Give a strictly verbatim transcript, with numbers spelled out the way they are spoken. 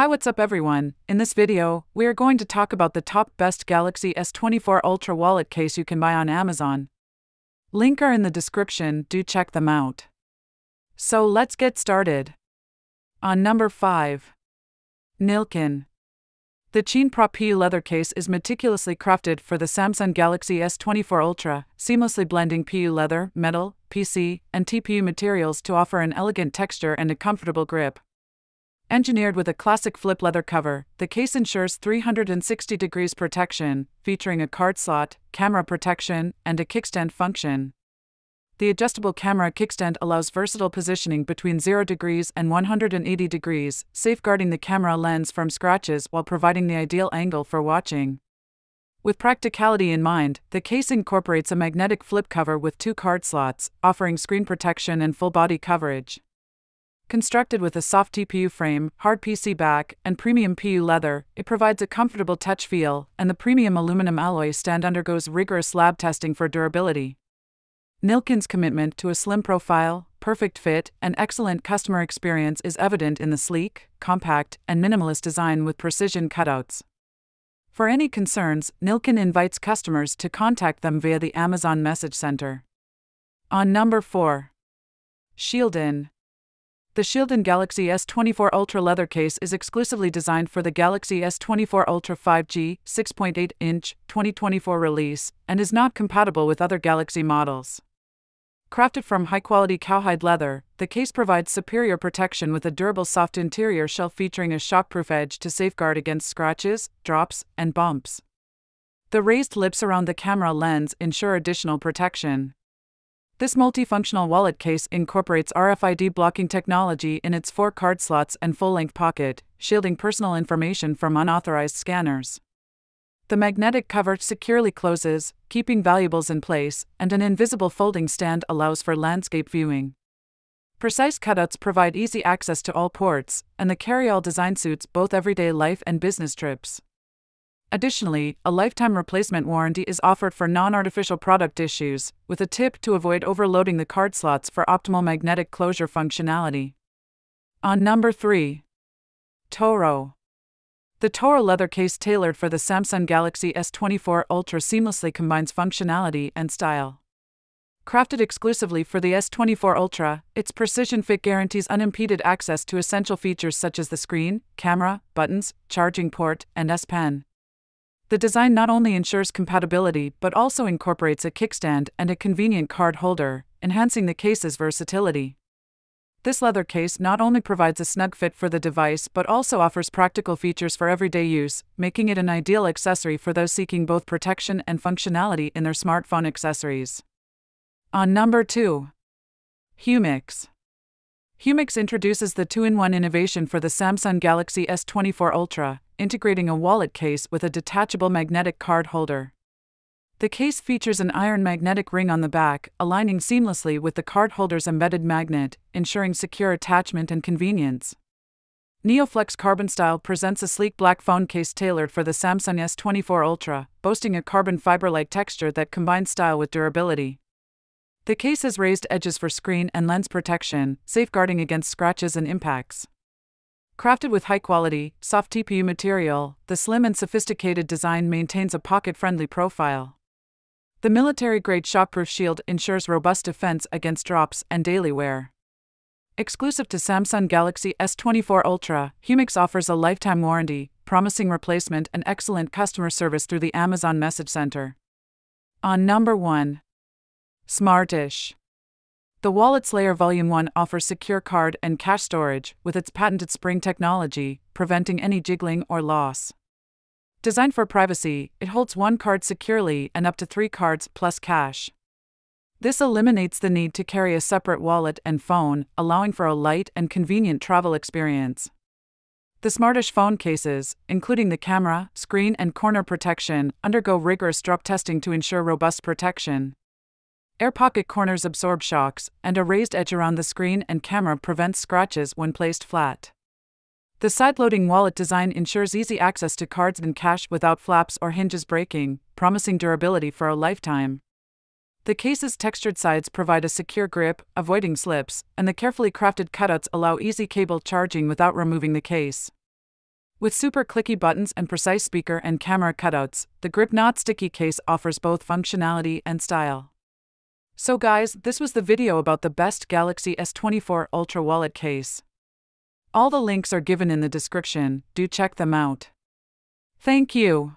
Hi, what's up everyone? In this video, we are going to talk about the top best Galaxy S twenty-four Ultra wallet case you can buy on Amazon. Link are in the description, do check them out. So let's get started. On number five. Nilkin. The Chinprop leather case is meticulously crafted for the Samsung Galaxy S twenty-four Ultra, seamlessly blending P U leather, metal, P C, and T P U materials to offer an elegant texture and a comfortable grip. Engineered with a classic flip leather cover, the case ensures three hundred sixty degrees protection, featuring a card slot, camera protection, and a kickstand function. The adjustable camera kickstand allows versatile positioning between zero degrees and one hundred eighty degrees, safeguarding the camera lens from scratches while providing the ideal angle for watching. With practicality in mind, the case incorporates a magnetic flip cover with two card slots, offering screen protection and full body coverage. Constructed with a soft T P U frame, hard P C back, and premium P U leather, it provides a comfortable touch feel, and the premium aluminum alloy stand undergoes rigorous lab testing for durability. Nilkin's commitment to a slim profile, perfect fit, and excellent customer experience is evident in the sleek, compact, and minimalist design with precision cutouts. For any concerns, Nilkin invites customers to contact them via the Amazon Message Center. On number four. Shieldon. The Shieldon Galaxy S twenty-four Ultra leather case is exclusively designed for the Galaxy S twenty-four Ultra five G, six point eight inch, twenty twenty-four release, and is not compatible with other Galaxy models. Crafted from high-quality cowhide leather, the case provides superior protection with a durable soft interior shell featuring a shockproof edge to safeguard against scratches, drops, and bumps. The raised lips around the camera lens ensure additional protection. This multifunctional wallet case incorporates R F I D blocking technology in its four card slots and full-length pocket, shielding personal information from unauthorized scanners. The magnetic cover securely closes, keeping valuables in place, and an invisible folding stand allows for landscape viewing. Precise cutouts provide easy access to all ports, and the carry-all design suits both everyday life and business trips. Additionally, a lifetime replacement warranty is offered for non-artificial product issues, with a tip to avoid overloading the card slots for optimal magnetic closure functionality. On number three. Toro. The Toro leather case tailored for the Samsung Galaxy S twenty-four Ultra seamlessly combines functionality and style. Crafted exclusively for the S twenty-four Ultra, its precision fit guarantees unimpeded access to essential features such as the screen, camera, buttons, charging port, and S Pen. The design not only ensures compatibility but also incorporates a kickstand and a convenient card holder, enhancing the case's versatility. This leather case not only provides a snug fit for the device but also offers practical features for everyday use, making it an ideal accessory for those seeking both protection and functionality in their smartphone accessories. On number two. Humix. Humix introduces the two-in-one innovation for the Samsung Galaxy S twenty-four Ultra, integrating a wallet case with a detachable magnetic card holder. The case features an iron magnetic ring on the back, aligning seamlessly with the card holder's embedded magnet, ensuring secure attachment and convenience. NeoFlex carbon style presents a sleek black phone case tailored for the Samsung S twenty-four Ultra, boasting a carbon fiber-like texture that combines style with durability. The case has raised edges for screen and lens protection, safeguarding against scratches and impacts. Crafted with high-quality, soft T P U material, the slim and sophisticated design maintains a pocket-friendly profile. The military-grade shockproof shield ensures robust defense against drops and daily wear. Exclusive to Samsung Galaxy S twenty-four Ultra, Humix offers a lifetime warranty, promising replacement and excellent customer service through the Amazon Message Center. On number one. Smartish. The Wallet Slayer Volume one offers secure card and cash storage with its patented spring technology, preventing any jiggling or loss. Designed for privacy, it holds one card securely and up to three cards plus cash. This eliminates the need to carry a separate wallet and phone, allowing for a light and convenient travel experience. The Smartish phone cases, including the camera, screen, and corner protection, undergo rigorous drop testing to ensure robust protection. Air pocket corners absorb shocks, and a raised edge around the screen and camera prevents scratches when placed flat. The side-loading wallet design ensures easy access to cards and cash without flaps or hinges breaking, promising durability for a lifetime. The case's textured sides provide a secure grip, avoiding slips, and the carefully crafted cutouts allow easy cable charging without removing the case. With super clicky buttons and precise speaker and camera cutouts, the GripNot sticky case offers both functionality and style. So guys, this was the video about the best Galaxy S twenty-four Ultra wallet case. All the links are given in the description, do check them out. Thank you.